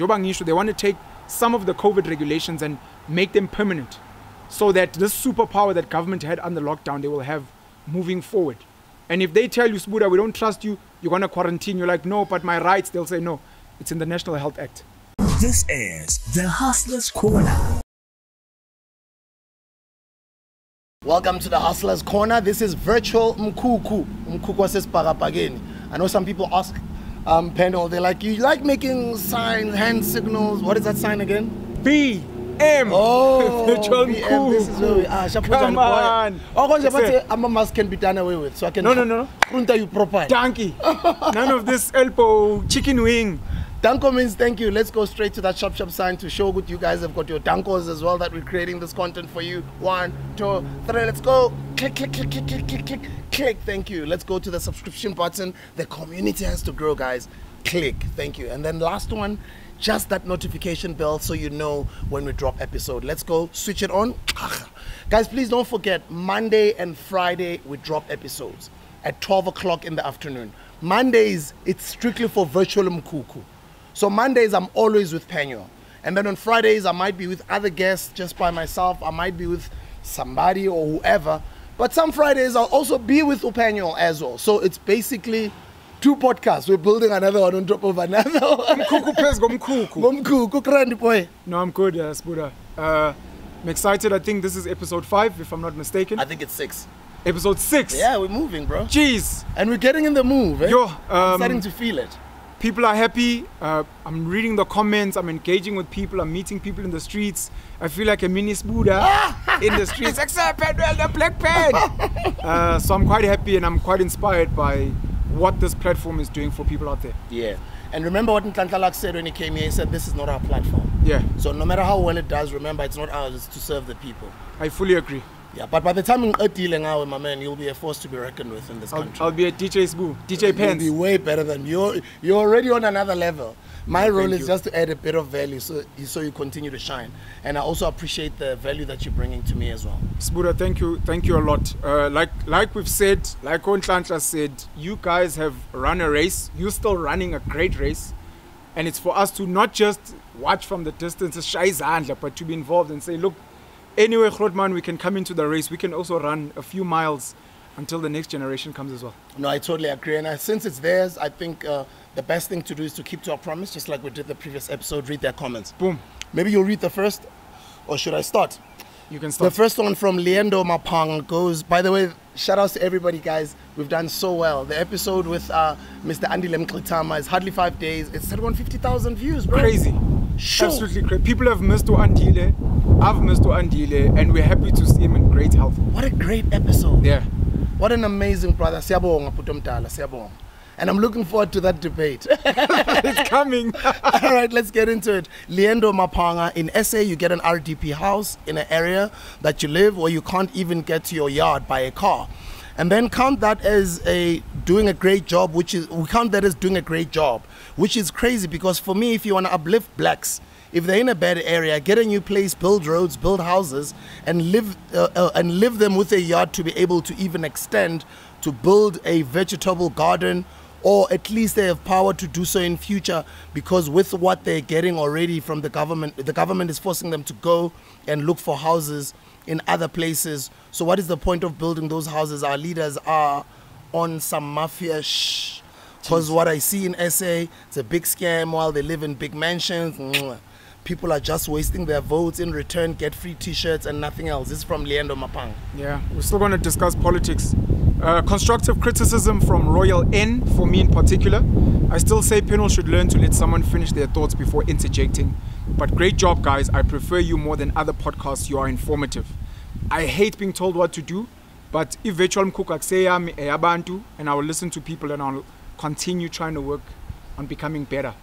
They want to take some of the COVID regulations and make them permanent, so that this superpower that government had under lockdown, they will have moving forward. And if they tell you, Sbuda, we don't trust you, you're going to quarantine, you're like, no, but my rights, they'll say, no, it's in the National Health Act. This is The Hustlers Corner. Welcome to The Hustlers Corner. This is Virtual Mkhukhu. Mkhukhu says parapageni. I know some people ask Penel, they're like, you like making signs, hand signals. What is that sign again? B. M. Oh, BM, this is where we are. Come on. I'm a mask can be done away with, so I can. No. Kunta you proper. Donkey. None of this elbow chicken wing. Danko means thank you. Let's go straight to that shop sign to show good you guys have got your dankos as well that we're creating this content for you. 1, 2, 3. Let's go. Click, click, click, click, click, click, click, click. Thank you. Let's go to the subscription button. The community has to grow, guys. Click. Thank you. And then last one. Just that notification bell so you know when we drop episode. Let's go switch it on. Guys, please don't forget, Monday and Friday we drop episodes at 12 o'clock in the afternoon. Mondays, it's strictly for Virtual Mkhukhu. So Mondays, I'm always with Penuel. And then on Fridays, I might be with other guests just by myself. I might be with somebody or whoever. But some Fridays, I'll also be with Penuel as well. So it's basically two podcasts. We're building another one on top of another. No, I'm good, Sbuda. I'm excited. I think this is episode 5, if I'm not mistaken. I think it's 6. Episode 6. Yeah, we're moving, bro. Jeez. And we're getting in the move. Eh? Yo, I'm starting to feel it. People are happy. I'm reading the comments. I'm engaging with people. I'm meeting people in the streets. I feel like a mini Sbuda in the streets. Except Penuel, the black pen. So I'm quite happy and I'm quite inspired by what this platform is doing for people out there. Yeah. And remember what Nkantlalak said when he came here, he said this is not our platform. Yeah. So no matter how well it does, remember it's not ours, it's to serve the people. I fully agree. Yeah, but by the time you're dealing out with my man, you'll be a force to be reckoned with in this country. I'll be a DJ Sbu, DJ Pence. You'll be way better than you. You're already on another level. My role is just to add a bit of value so you continue to shine. And I also appreciate the value that you're bringing to me as well. Sbuda, thank you a lot. Like we've said, like Ontlantla said, you guys have run a race. You're still running a great race. And it's for us to not just watch from the distance, but to be involved and say, look, anyway, Grootman, we can come into the race. We can also run a few miles until the next generation comes as well. No, I totally agree. And since it's theirs, I think the best thing to do is to keep to our promise, just like we did the previous episode, read their comments. Boom. Maybe you'll read the first, or should I start? You can start. The first one from Leendo Mapang goes, by the way, shout outs to everybody, guys. We've done so well. The episode with Mr. Andile Mkritama is hardly 5 days. It's 150,000 views, bro. Crazy. Sure. Absolutely crazy. People have missed Andile. I've missed Andile, and we're happy to see him in great health. What a great episode. Yeah. What an amazing brother. Siyabonga Putumtala, siyabonga. And I'm looking forward to that debate. It's coming. All right, let's get into it. Leendo Mapanga, in SA, you get an RDP house in an area that you live where you can't even get to your yard by a car. And then count that as doing a great job, which is crazy because for me, if you want to uplift blacks, if they're in a bad area, get a new place, build roads, build houses, and live them with a yard to be able to even extend to build a vegetable garden, or at least they have power to do so in future, because with what they're getting already from the government is forcing them to go and look for houses in other places. So what is the point of building those houses? Our leaders are on some mafia shh. Because what I see in SA, it's a big scam while they live in big mansions. People are just wasting their votes, in return get free t-shirts and nothing else. This is from Leendo Mapang. Yeah, we're still going to discuss politics. Constructive criticism from Royal N, for me in particular. I still say Penuel should learn to let someone finish their thoughts before interjecting. But great job, guys. I prefer you more than other podcasts. You are informative. I hate being told what to do, but if Virtual Mkhukhu say I'm a Abantu, and I will listen to people and I'll continue trying to work on becoming better.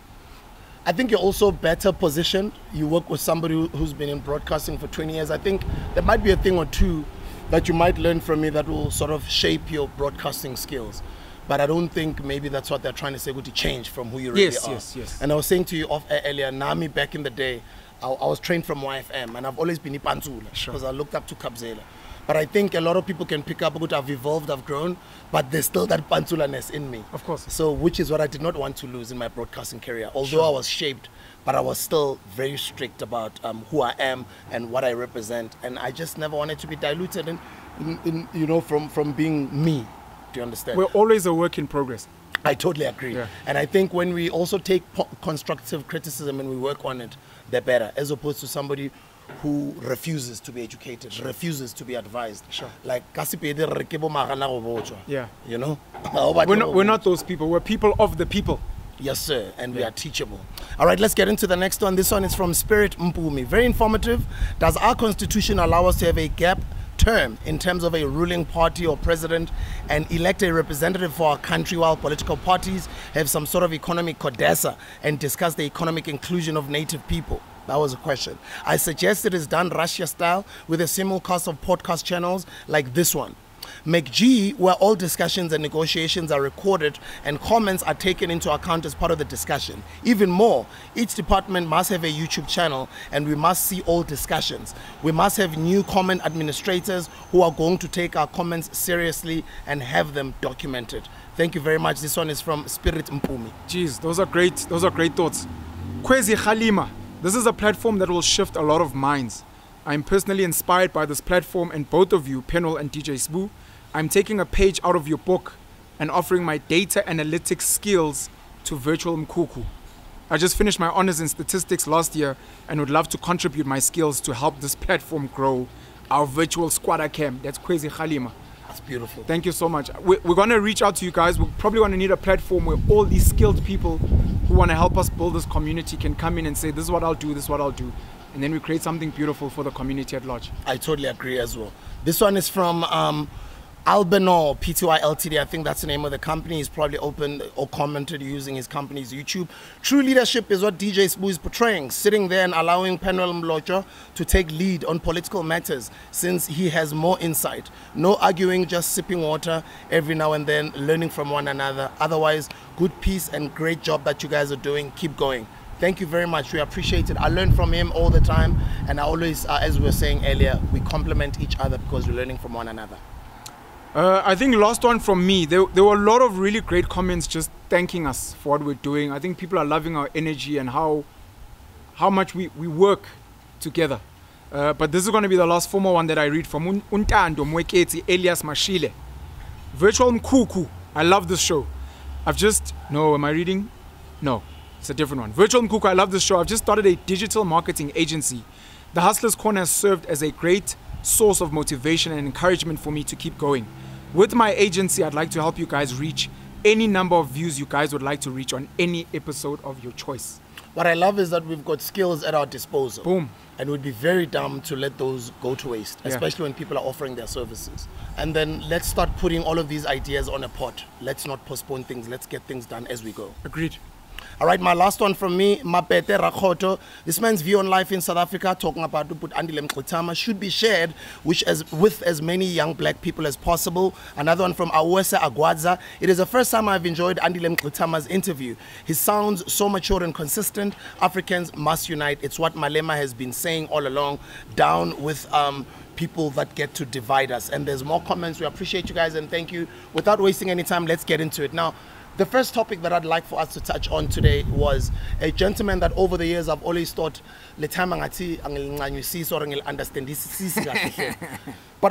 I think you're also better positioned. You work with somebody who's been in broadcasting for 20 years. I think there might be a thing or two that you might learn from me that will sort of shape your broadcasting skills. But I don't think maybe that's what they're trying to say, to change from who you really are. Yes. And I was saying to you off air earlier, Nami back in the day, I was trained from YFM and I've always been Ipanzula because I looked up to Kabzela. But I think a lot of people can pick up, I've evolved, I've grown, but there's still that Pantsulaness in me. Of course. So, which is what I did not want to lose in my broadcasting career. Although I was shaped, but I was still very strict about who I am and what I represent. And I just never wanted to be diluted in you know, from being me. Do you understand? We're always a work in progress. I totally agree. Yeah. And I think when we also take constructive criticism and we work on it, they're better, as opposed to somebody who refuses to be educated, refuses to be advised. Sure. Like, yeah. You know? We're not those people. We're people of the people. Yes, sir. And we are teachable. All right, let's get into the next one. This one is from Spirit Mpumi. Very informative. Does our constitution allow us to have a gap term in terms of a ruling party or president and elect a representative for our country, while political parties have some sort of economic codessa and discuss the economic inclusion of native people? That was a question. I suggest it is done Russia style with a simulcast of podcast channels like this one. McG, where all discussions and negotiations are recorded and comments are taken into account as part of the discussion. Even more, each department must have a YouTube channel and we must see all discussions. We must have new comment administrators who are going to take our comments seriously and have them documented. Thank you very much. This one is from Spirit Mpumi. Jeez, those are great thoughts. Kwezi Khalima, this is a platform that will shift a lot of minds. I'm personally inspired by this platform and both of you, Penuel and DJ Sbu. I'm taking a page out of your book and offering my data analytics skills to Virtual Mkhukhu. I just finished my honors in statistics last year and would love to contribute my skills to help this platform grow our virtual squatter camp. That's Kwezi Khalima. That's beautiful. Thank you so much. We're going to reach out to you guys. We're probably going to need a platform where all these skilled people who want to help us build this community can come in and say, this is what I'll do, this is what I'll do. And then we create something beautiful for the community at large. I totally agree as well. This one is from Albano Pty Ltd. I think that's the name of the company. He's probably opened or commented using his company's YouTube. True leadership is what DJ Sbu is portraying, sitting there and allowing Penuel Mlotshwa to take lead on political matters since he has more insight. No arguing, just sipping water every now and then, learning from one another. Otherwise, good peace and great job that you guys are doing. Keep going. Thank you very much. We appreciate it. I learn from him all the time. And I always, as we were saying earlier, we complement each other because we're learning from one another. I think last one from me. There were a lot of really great comments just thanking us for what we're doing. I think people are loving our energy and how much we work together. But this is going to be the last formal one that I read from Untando Mweketi Elias Mashile. Virtual Mkhukhu. I love this show. Am I reading? No. It's a different one. Virtual Mkhukhu, I love this show. I've just started a digital marketing agency. The Hustlers Corner has served as a great source of motivation and encouragement for me to keep going. With my agency, I'd like to help you guys reach any number of views you guys would like to reach on any episode of your choice. What I love is that we've got skills at our disposal. Boom. And it would be very dumb to let those go to waste, especially when people are offering their services. And then let's start putting all of these ideas on a pot. Let's not postpone things. Let's get things done as we go. Agreed. All right, my last one from me, Mapete Rakoto. This man's view on life in South Africa, talking about Duput Andile Mkutama, should be shared with as many young black people as possible. Another one from Awesa Agwaza. It is the first time I've enjoyed Andile Mkutama's interview. He sounds so mature and consistent. Africans must unite. It's what Malema has been saying all along. Down with people that get to divide us. And there's more comments. We appreciate you guys and thank you. Without wasting any time, let's get into it now. The first topic that I'd like for us to touch on today was a gentleman that over the years I've always thought, but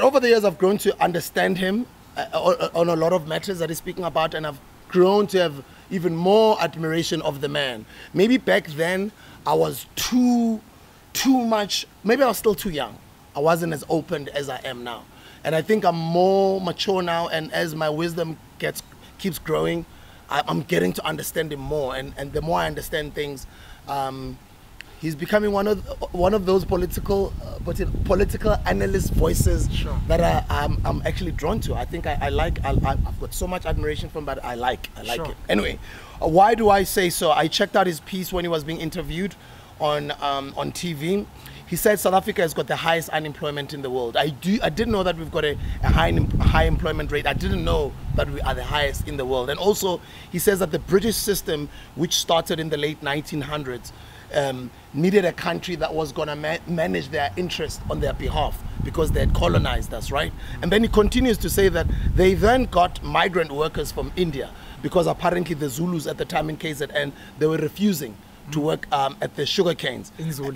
over the years I've grown to understand him on a lot of matters that he's speaking about, and I've grown to have even more admiration of the man. Maybe back then I was too much, maybe I was still too young. I wasn't as open as I am now. And I think I'm more mature now, and as my wisdom keeps growing, I'm getting to understand him more, and the more I understand things, he's becoming one of those political analyst voices that I'm actually drawn to. I think I've got so much admiration for him, but I like it. Anyway, why do I say so? I checked out his piece when he was being interviewed on TV. He said South Africa has got the highest unemployment in the world. I didn't know that we've got a high employment rate. I didn't know that we are the highest in the world. And also, he says that the British system, which started in the late 1900s, needed a country that was going to manage their interest on their behalf, because they had colonized us, right? And then he continues to say that they then got migrant workers from India, because apparently the Zulus at the time in KZN, they were refusing to work at the sugar canes.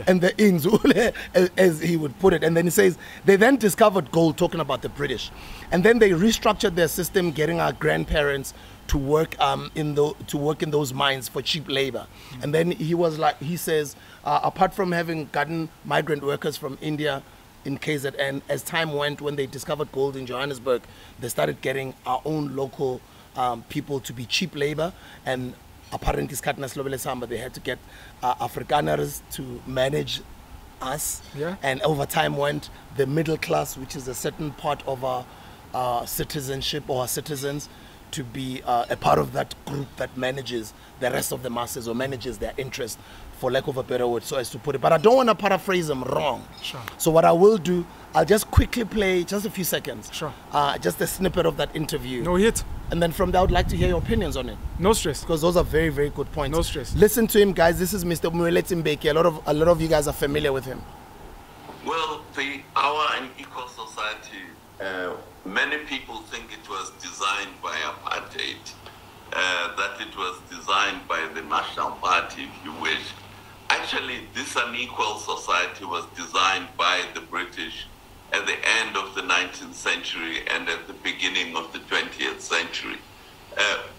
And the Inzule, as he would put it. And then he says, they then discovered gold, talking about the British. And then they restructured their system, getting our grandparents to work in those mines for cheap labor. And then he was like, he says, apart from having gotten migrant workers from India in KZN, as time went, when they discovered gold in Johannesburg, they started getting our own local people to be cheap labor. And apparently, they had to get Afrikaners to manage us. Yeah. And over time went the middle class, which is a certain part of our citizenship or our citizens, to be a part of that group that manages the rest of the masses, or manages their interest, for lack of a better word, so as to put it. But I don't want to paraphrase them wrong. Sure. So what I will do, I'll just quickly play just a few seconds. Sure. Just a snippet of that interview. No hit. And then from there, I would like to hear your opinions on it. No stress. Because those are very, very good points. No stress. Listen to him, guys. This is Mr. Moeletsi Mbeki. A lot of you guys are familiar with him. Well, our unequal society, many people think it was designed by apartheid, that it was designed by the National Party, if you wish. Actually, this unequal society was designed by the British at the end of the 19th century and at the beginning of the 20th century.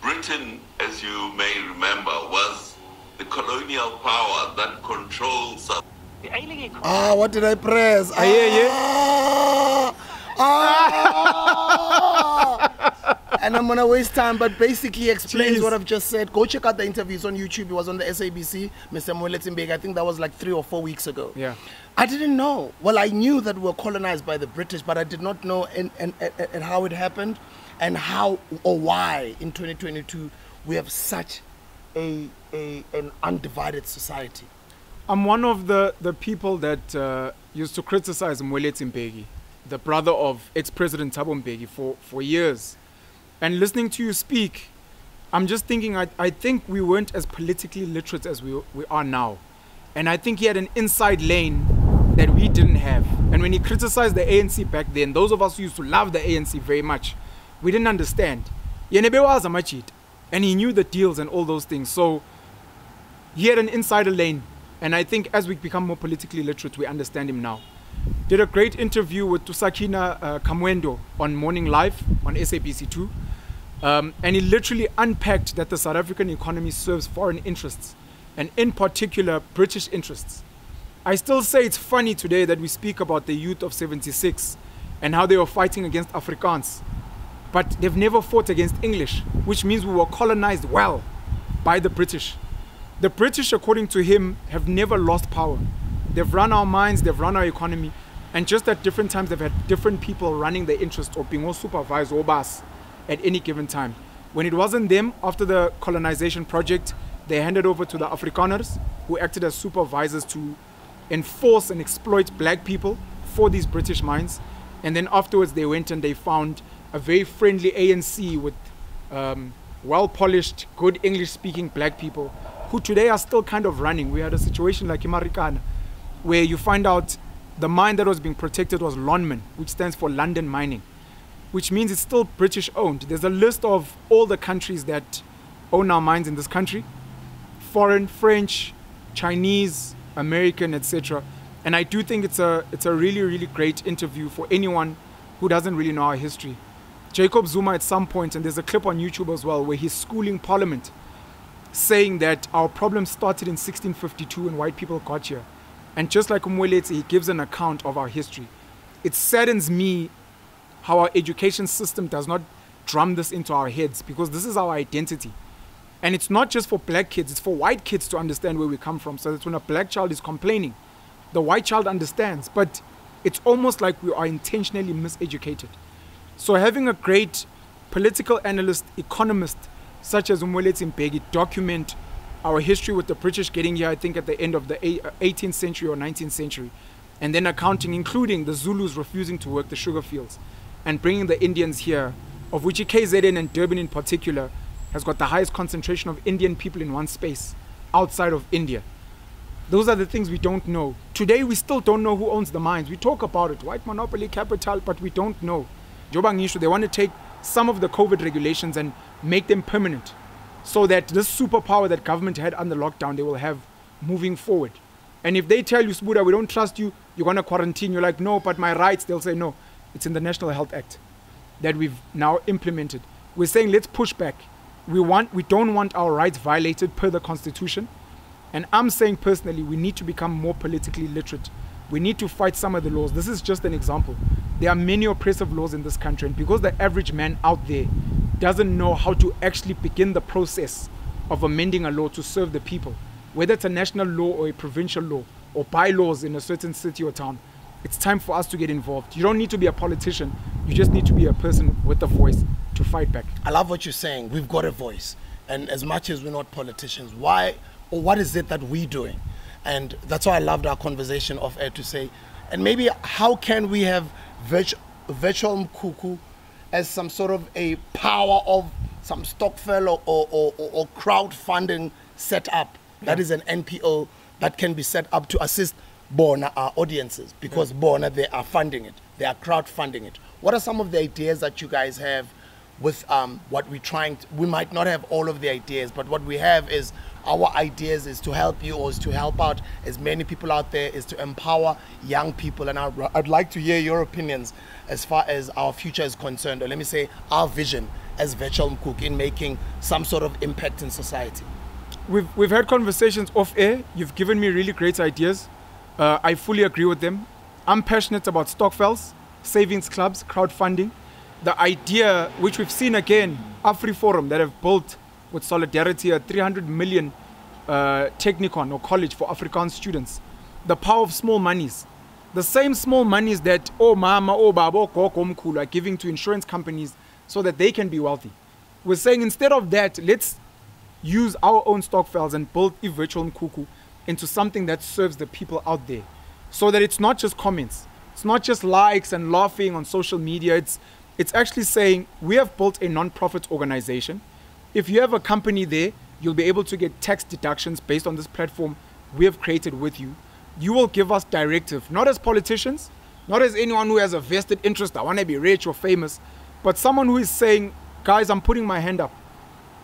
Britain, as you may remember, was the colonial power that controls... what did I press? Ah, yeah, yeah. Ah. And I'm going to waste time, but basically explains what I've just said. Go check out the interviews on YouTube. It was on the SABC, Mr. Moeletsi Mbeki. I think that was like 3 or 4 weeks ago. Yeah. I didn't know. Well, I knew that we were colonized by the British, but I did not know and how it happened and how or why in 2022 we have such an undivided society. I'm one of the people that used to criticize Moeletsi Mbeki, the brother of ex-president Thabo Mbeki, for years. And listening to you speak, I'm just thinking, I think we weren't as politically literate as we are now. And I think he had an inside lane that we didn't have. And when he criticized the ANC back then, those of us who used to love the ANC very much, we didn't understand. And he knew the deals and all those things. So he had an insider lane. And I think as we become more politically literate, we understand him now. Did a great interview with Tusakina Kamwendo on Morning Live on SABC2. And he literally unpacked that the South African economy serves foreign interests, and in particular, British interests. I still say it's funny today that we speak about the youth of '76 and how they were fighting against Afrikaans, but they've never fought against English, which means we were colonized well by the British. The British, according to him, have never lost power. They've run our mines, they've run our economy, and just at different times, they've had different people running their interests or being all supervised or boss at any given time. When it wasn't them, after the colonization project, they handed over to the Afrikaners, who acted as supervisors to enforce and exploit black people for these British mines. And then afterwards, they went and they found a very friendly ANC with well-polished, good English-speaking black people, who today are still kind of running. We had a situation like Imarikana, where you find out the mine that was being protected was Lonmin, which stands for London Mining, which means it's still British-owned. There's a list of all the countries that own our mines in this country: foreign, French, Chinese, American, etc. And I do think it's a really, really great interview for anyone who doesn't really know our history. Jacob Zuma at some point, and there's a clip on YouTube as well, where he's schooling Parliament, saying that our problem started in 1652 when white people got here. And just like Moeletsi, he gives an account of our history. It saddens me how our education system does not drum this into our heads, because this is our identity. And it's not just for black kids, it's for white kids to understand where we come from, so that when a black child is complaining, the white child understands. But it's almost like we are intentionally miseducated. So having a great political analyst, economist, such as Moeletsi Mbeki document our history with the British getting here, I think at the end of the 18th century or 19th century, and then accounting, including the Zulus refusing to work the sugar fields and bringing the Indians here, of which KZN and Durban in particular has got the highest concentration of Indian people in one space outside of India. Those are the things we don't know. Today, we still don't know who owns the mines. We talk about it, white monopoly, capital, but we don't know. Jobangishu, they want to take some of the COVID regulations and make them permanent so that this superpower that government had under lockdown, they will have moving forward. And if they tell you, Sbuda, we don't trust you, you're going to quarantine, you're like, no, but my rights, they'll say, no, it's in the National Health Act that we've now implemented. We're saying, let's push back. We don't want our rights violated per the Constitution. And I'm saying personally, we need to become more politically literate. We need to fight some of the laws. This is just an example. There are many oppressive laws in this country. And because the average man out there doesn't know how to actually begin the process of amending a law to serve the people, whether it's a national law or a provincial law or bylaws in a certain city or town, it's time for us to get involved. You don't need to be a politician. You just need to be a person with a voice to fight back. I love what you're saying. We've got a voice. And as much as we're not politicians, why or what is it that we're doing? And that's why I loved our conversation off air to say, and maybe how can we have Virtual Mkhukhu as some sort of a power of some Stokvel or crowdfunding set up? That is an NPO that can be set up to assist Bona, our audiences, because Bona, they are funding it. They are crowdfunding it. What are some of the ideas that you guys have with what we're trying to, we might not have all of the ideas, but what we have is our ideas is to help you or is to help out as many people out there, is to empower young people. And I'd like to hear your opinions as far as our future is concerned, or let me say our vision as Virtual Mkhukhu in making some sort of impact in society. We've had conversations off air. You've given me really great ideas. I fully agree with them. I'm passionate about Stokvels, savings clubs, crowdfunding. The idea, which we've seen again, Afri Forum, that have built with solidarity a 300 million technicon or college for Afrikaans students. The power of small monies. The same small monies that oh mama, oh babo, koko mkhulu are giving to insurance companies so that they can be wealthy. We're saying instead of that, let's use our own Stokvels and build a Virtual Mkhukhu into something that serves the people out there. So that it's not just comments. It's not just likes and laughing on social media. It's actually saying we have built a non-profit organization. If you have a company there, you'll be able to get tax deductions based on this platform we have created with you. You will give us directive, not as politicians, not as anyone who has a vested interest, I want to be rich or famous, but someone who is saying, guys, I'm putting my hand up.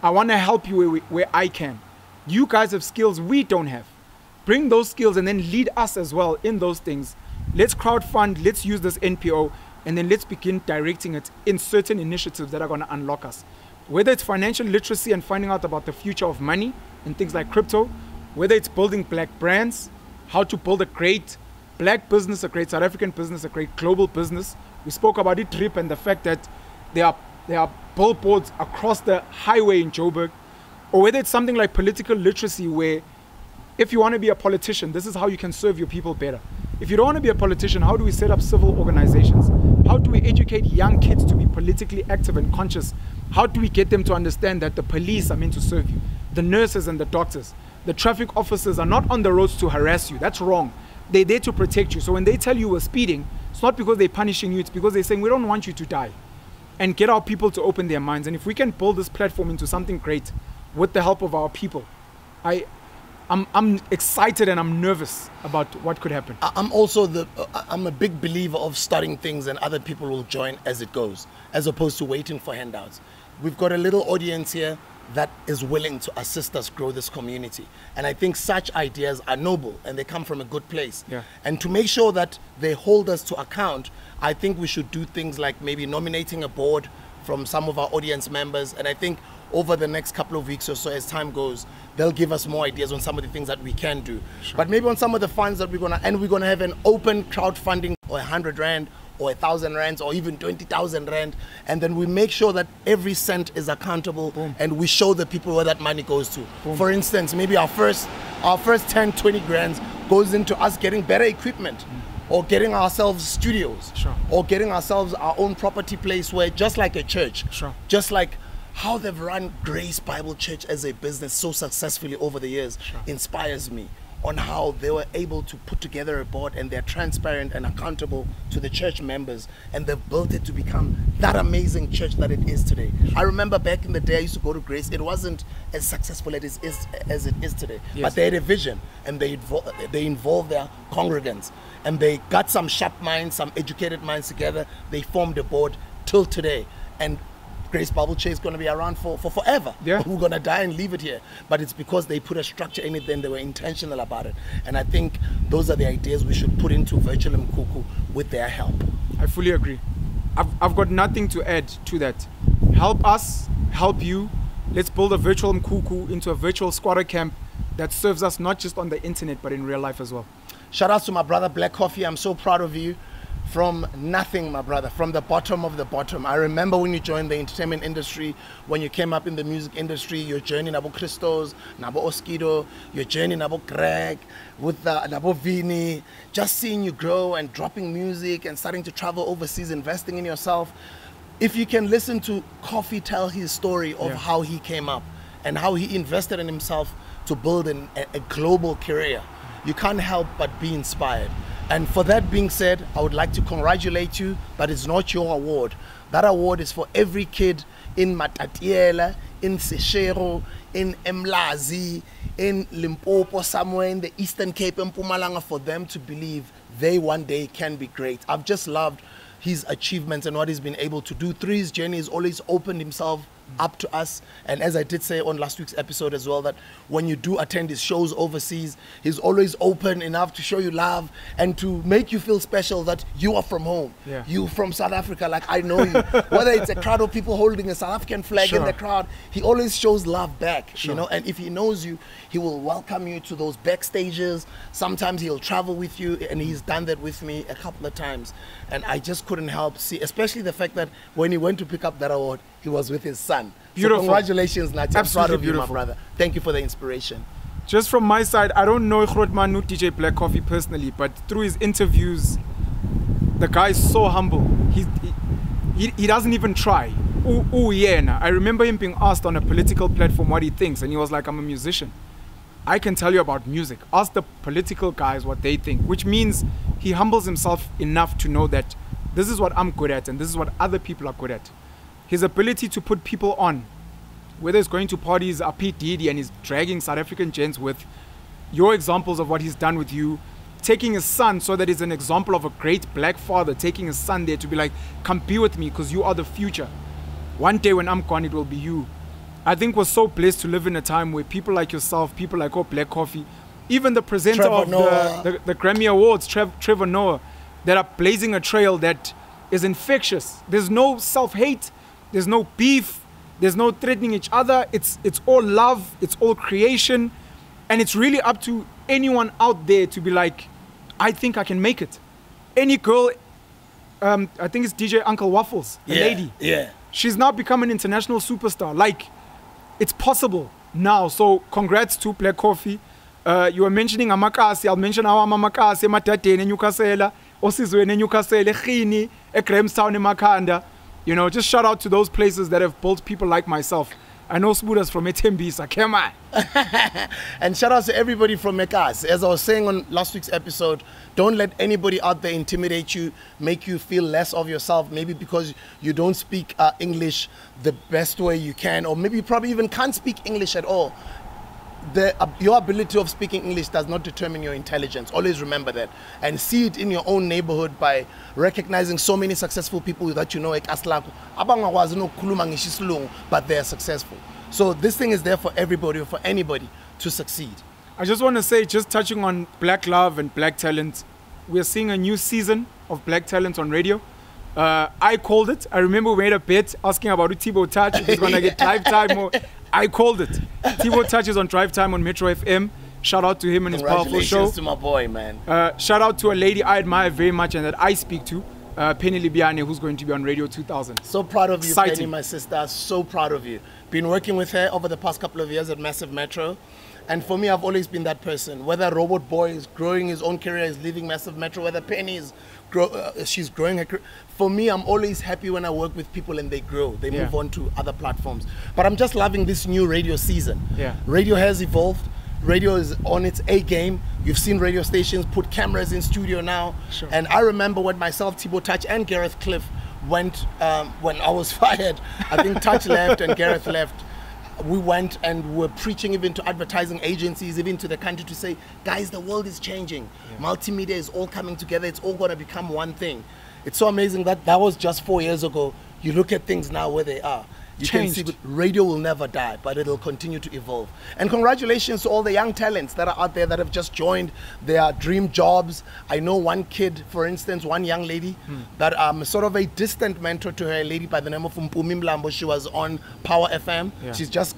I want to help you where I can. You guys have skills we don't have. Bring those skills and then lead us as well in those things. Let's crowdfund, let's use this NPO, and then let's begin directing it in certain initiatives that are going to unlock us. Whether it's financial literacy and finding out about the future of money and things like crypto, whether it's building black brands, how to build a great black business, a great South African business, a great global business. We spoke about it, Rip, and the fact that there are billboards across the highway in Joburg, or whether it's something like political literacy where if you want to be a politician, this is how you can serve your people better. If you don't want to be a politician, how do we set up civil organizations? How do we educate young kids to be politically active and conscious? How do we get them to understand that the police are meant to serve you? The nurses and the doctors, the traffic officers are not on the roads to harass you. That's wrong. They're there to protect you. So when they tell you we're speeding, it's not because they're punishing you. It's because they're saying we don't want you to die. And get our people to open their minds. And if we can build this platform into something great with the help of our people, I'm excited and I'm nervous about what could happen. I'm a big believer of starting things and other people will join as it goes, as opposed to waiting for handouts. We've got a little audience here that is willing to assist us grow this community. And I think such ideas are noble and they come from a good place. Yeah. And to make sure that they hold us to account, I think we should do things like maybe nominating a board from some of our audience members. And I think over the next couple of weeks or so, as time goes, they'll give us more ideas on some of the things that we can do. Sure. But maybe on some of the funds that we're gonna have an open crowdfunding, or 100 rand, or 1,000 rands, or even 20,000 rand, and then we make sure that every cent is accountable. Boom. And we show the people where that money goes to. Boom. For instance, maybe our first 10, 20 grand goes into us getting better equipment, or getting ourselves studios, sure, or getting ourselves our own property place where, just like a church, sure, just like how they've run Grace Bible Church as a business so successfully over the years, sure, inspires me. on how they were able to put together a board, and they're transparent and accountable to the church members, and they've built it to become that amazing church that it is today. I remember back in the day I used to go to Grace. It wasn't as successful as it is today, yes. But they had a vision, and they involved their congregants, and they got some sharp minds, some educated minds together. They formed a board till today, and Grace Bible Church is going to be around for forever. Yeah. We're going to die and leave it here. But it's because they put a structure in it, then they were intentional about it. And I think those are the ideas we should put into Virtual Mkhukhu with their help. I fully agree. I've got nothing to add to that. Help us, help you. Let's build a Virtual Mkhukhu into a virtual squatter camp that serves us not just on the internet, but in real life as well. Shout out to my brother Black Coffee. I'm so proud of you. From nothing, my brother, from the bottom of the bottom. I remember when you joined the entertainment industry, when you came up in the music industry, your journey Nabo Christos, Nabo Oskido, your journey Nabo Greg, with Nabo Vini, just seeing you grow and dropping music and starting to travel overseas, investing in yourself. If you can listen to Coffee tell his story of how he came up and how he invested in himself to build a global career, you can't help but be inspired. And for that being said, I would like to congratulate you, but it's not your award. That award is for every kid in Matatiele, in Seshero, in Mlazi, in Limpopo, somewhere in the Eastern Cape, in Mpumalanga, for them to believe they one day can be great. I've just loved his achievements and what he's been able to do. Through his journey, he's always opened himself up to us, and as I did say on last week's episode as well, that when you do attend his shows overseas, he's always open enough to show you love and to make you feel special that you are from home, you from South Africa, like I know you. Whether it's a crowd of people holding a South African flag in the crowd, he always shows love back, you know. And if he knows you, he will welcome you to those backstages. Sometimes he'll travel with you, and he's done that with me a couple of times, and I just couldn't help see, especially the fact that when he went to pick up that award, he was with his son. Beautiful. So congratulations, Nati. Absolutely proud of you, my brother. Thank you for the inspiration. Just from my side, I don't know Grootmanu DJ Black Coffee personally, but through his interviews, the guy is so humble. He doesn't even try. I remember him being asked on a political platform what he thinks, and he was like, I'm a musician. I can tell you about music. Ask the political guys what they think, which means he humbles himself enough to know that this is what I'm good at, and this is what other people are good at. His ability to put people on, whether it's going to parties, a P. Diddy, and he's dragging South African gents with your examples of what he's done with you, taking his son so that he's an example of a great black father, taking his son there to be like, come be with me because you are the future. One day when I'm gone, it will be you. I think we're so blessed to live in a time where people like yourself, people like Black Coffee, even the presenter of the Grammy Awards, Trevor Noah, that are blazing a trail that is infectious. There's no self-hate. There's no beef, there's no threatening each other, it's all love, it's all creation, and it's really up to anyone out there to be like, I think I can make it. Any girl, I think it's DJ Uncle Waffles, a lady. Yeah. She's now become an international superstar. Like, it's possible now. So congrats to Black Coffee. You were mentioning Amakasi, I'll mention our Amakasi, Matate, Newcastle, Osizwe, Newcastle, Khini, Grahamstown, Makanda. You know, just shout out to those places that have built people like myself. I know Smudas from Etembisa, come on. And shout out to everybody from Mekas. As I was saying on last week's episode, don't let anybody out there intimidate you, make you feel less of yourself, maybe because you don't speak English the best way you can, or maybe you probably even can't speak English at all. Your ability of speaking English does not determine your intelligence. Always remember that, and see it in your own neighborhood by recognizing so many successful people that you know, but they are successful. So this thing is there for everybody, or for anybody to succeed. I just want to say, just touching on black love and black talent, we are seeing a new season of black talent on radio. I called it. I remember we made a bet asking about Tbo Touch, if he's going to get drive time. Or I called it. Tbo Touch is on drive time on Metro FM. Shout out to him and his powerful show. Congratulations to my boy, man. Shout out to a lady I admire very much and that I speak to, Penny Libiani, who's going to be on Radio 2000. So proud of you, Penny, my sister. So proud of you. Been working with her over the past couple of years at Massiv Metro. And for me, I've always been that person. Whether Robot Boy is growing his own career, is leaving Massiv Metro, whether Penny is she's growing her career. For me, I'm always happy when I work with people and they grow. They move on to other platforms. But I'm just loving this new radio season. Radio has evolved. radio is on its A game. You've seen radio stations put cameras in studio now. Sure. And I remember when myself, Tbo Touch, and Gareth Cliff went, when I was fired, I think Touch left and Gareth left. We went and were preaching even to advertising agencies, even to the country, to say, guys, the world is changing. Yeah. Multimedia is all coming together. It's all going to become one thing. It's so amazing that that was just 4 years ago. You look at things now where they are. You Changed. Can see radio will never die, but it'll continue to evolve. And congratulations to all the young talents that are out there that have just joined their dream jobs. I know one kid, for instance, one young lady that I'm sort of a distant mentor to her, a lady by the name of Mpumi Mlambo. She was on Power FM. Yeah. She's just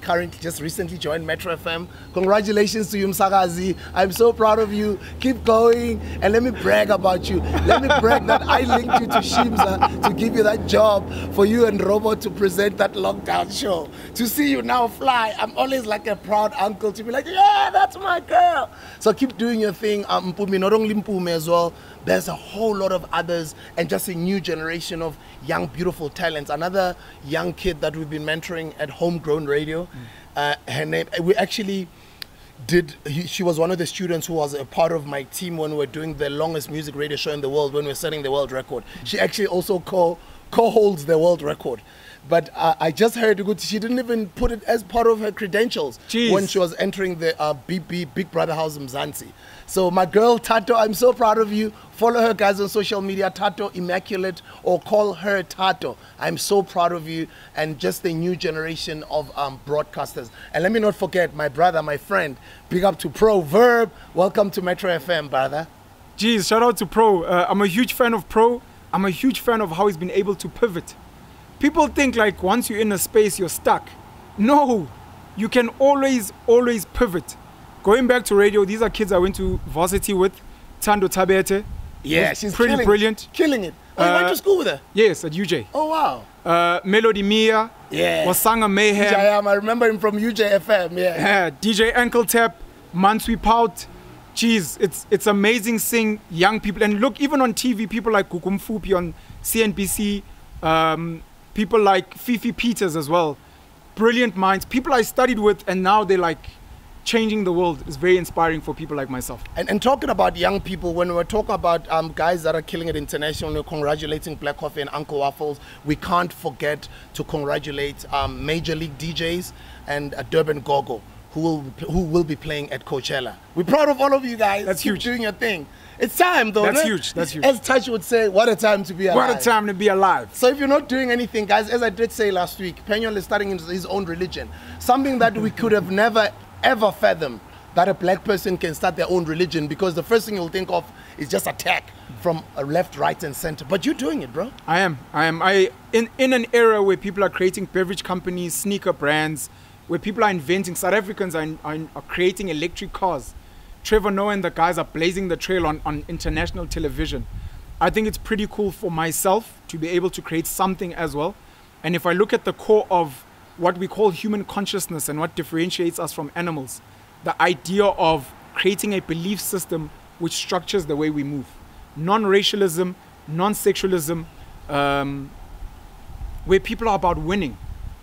recently joined Metro FM. Congratulations to you, Msakazi. I'm so proud of you. Keep going. And let me brag about you. Let me brag that I linked you to Shimza to give you that job for you and Robo to present that lockdown show. To see you now fly, I'm always like a proud uncle to be like, yeah, that's my girl. So keep doing your thing, Mpumi. Not only Mpumi as well, there's a whole lot of others and just a new generation of young, beautiful talents. Another young kid that we've been mentoring at Homegrown Radio, her name, we actually did, she was one of the students who was a part of my team when we were doing the longest music radio show in the world, when we were setting the world record. She actually also co-holds the world record. But I just heard she didn't even put it as part of her credentials when she was entering the Big Brother House Mzansi. So my girl Tato, I'm so proud of you. Follow her, guys, on social media, Tato Immaculate, or call her Tato. I'm so proud of you and just the new generation of broadcasters. And let me not forget my brother, my friend, big up to Pro Verb. Welcome to Metro FM, brother. Jeez, shout out to Pro. I'm a huge fan of Pro. I'm a huge fan of how he's been able to pivot. People think like once you're in a space, you're stuck. No, you can always, always pivot. Going back to radio, these are kids I went to varsity with, Tando Tabete. Yeah, she's pretty brilliant. Killing it. Oh, you went to school with her? Yes, at UJ. Oh, wow. Melody Mia. Yeah. Wasanga Mayhem. DJ, I remember him from UJ FM, yeah. DJ Ankle Tap, Mansweep Out. Jeez, it's amazing seeing young people. And look, even on TV, people like Kukumfupi on CNBC, people like Fifi Peters as well. Brilliant minds. People I studied with and now they're like changing the world. It's very inspiring for people like myself. And talking about young people, when we're talking about guys that are killing it internationally, we're congratulating Black Coffee and Uncle Waffles. We can't forget to congratulate Major League DJs and Durban Gogo, who will be playing at Coachella. We're proud of all of you guys. That's huge. Keep doing your thing. It's time though. That's huge. That's huge. As Touch would say, what a time to be alive. What a time to be alive. So if you're not doing anything, guys, as I did say last week, Penuel is starting his own religion. Something that we could have never, ever fathomed, that a black person can start their own religion, because the first thing you'll think of is just attack from left, right, and center. But you're doing it, bro. I am. In an era where people are creating beverage companies, sneaker brands, where people are inventing, South Africans are creating electric cars. Trevor Noah and the guys are blazing the trail on international television. I think it's pretty cool for myself to be able to create something as well. And if I look at the core of what we call human consciousness and what differentiates us from animals, the idea of creating a belief system which structures the way we move. Non-racialism, non-sexualism, where people are about winning,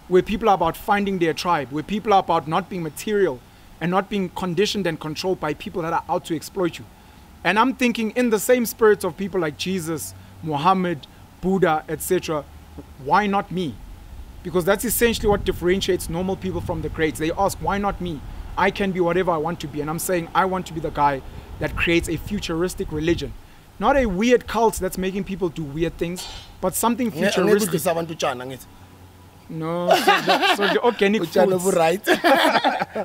where people are about finding their tribe, where people are about not being material, and not being conditioned and controlled by people that are out to exploit you. And I'm thinking in the same spirit of people like Jesus, Muhammad, Buddha, etc. Why not me? Because that's essentially what differentiates normal people from the greats. They ask, why not me? I can be whatever I want to be. And I'm saying, I want to be the guy that creates a futuristic religion. Not a weird cult that's making people do weird things, but something futuristic. No, so the organic foods. Right.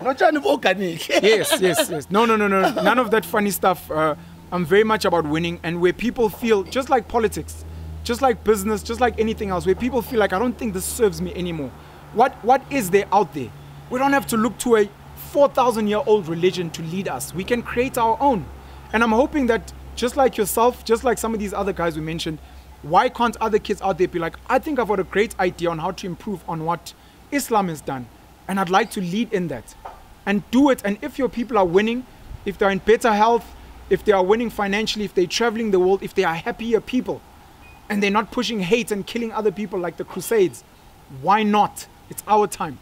Not organic. Yes. No. None of that funny stuff. I'm very much about winning, and where people feel, just like politics, just like business, just like anything else, where people feel like, I don't think this serves me anymore. What is there out there? We don't have to look to a 4,000-year-old religion to lead us. We can create our own. And I'm hoping that just like yourself, just like some of these other guys we mentioned, why can't other kids out there be like, I think I've got a great idea on how to improve on what Islam has done, and I'd like to lead in that and do it. And if your people are winning, if they're in better health, if they are winning financially, if they're traveling the world, if they are happier people, and they're not pushing hate and killing other people like the Crusades, why not? It's our time.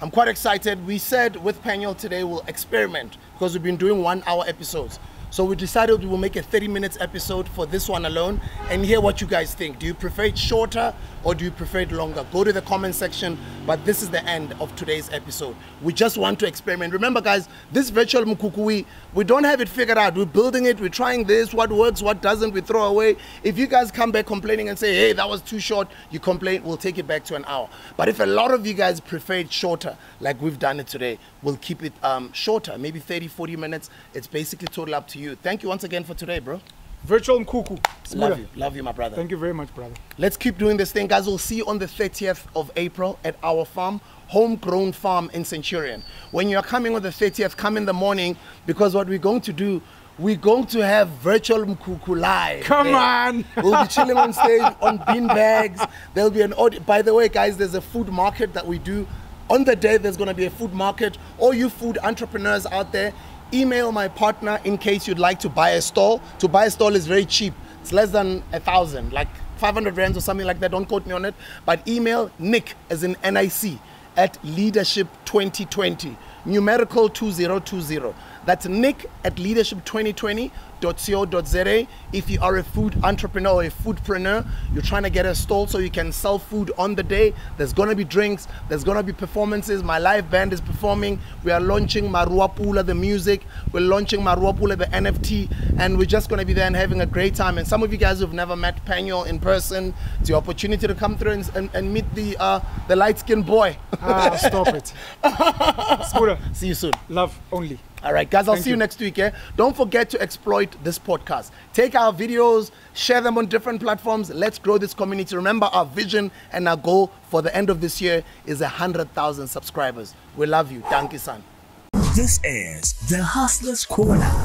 I'm quite excited. We said with Penuel today we'll experiment because we've been doing 1 hour episodes. So we decided we will make a 30-minute episode for this one alone and hear what you guys think. Do you prefer it shorter or do you prefer it longer? Go to the comment section, but this is the end of today's episode. We just want to experiment. Remember guys, this virtual Mkhukhu, we don't have it figured out. We're building it, we're trying this, what works, what doesn't, we throw away. If you guys come back complaining and say, hey, that was too short, you complain, we'll take it back to an hour. But if a lot of you guys prefer it shorter, like we've done it today, we'll keep it shorter, maybe 30, 40 minutes. It's basically total up to you. Thank you once again for today, bro. Virtual Mkhukhu. Love you, my brother. Thank you very much, brother. Let's keep doing this thing, guys. We'll see you on the 30th of April at our farm, Homegrown Farm in Centurion. When you are coming on the 30th, come in the morning, because what we're going to do, we're going to have virtual Mkhukhu live. Come on! We'll be chilling on stage on bean bags. There'll be an audio. By the way, guys, there's a food market that we do. On the day, there's going to be a food market. All you food entrepreneurs out there, email my partner in case you'd like to buy a stall. To buy a stall is very cheap. It's less than 1,000, like 500 rands or something like that. Don't quote me on it. But email Nick, as in NIC, at leadership2020, numerical 2020. That's Nick at leadership2020.co.za. If you are a food entrepreneur or a foodpreneur, you're trying to get a stall so you can sell food on the day. There's going to be drinks. There's going to be performances. My live band is performing. We are launching Maruapula, the music. We're launching Maruapula, the NFT. And we're just going to be there and having a great time. And some of you guys who've never met Penuel in person, it's your opportunity to come through and meet the light-skinned boy. Stop it. See you soon. Love only. All right, guys, I'll see you next week. Yeah? Don't forget to exploit this podcast. Take our videos, share them on different platforms. Let's grow this community. Remember, our vision and our goal for the end of this year is 100,000 subscribers. We love you. Thank you, son. This is The Hustlers Corner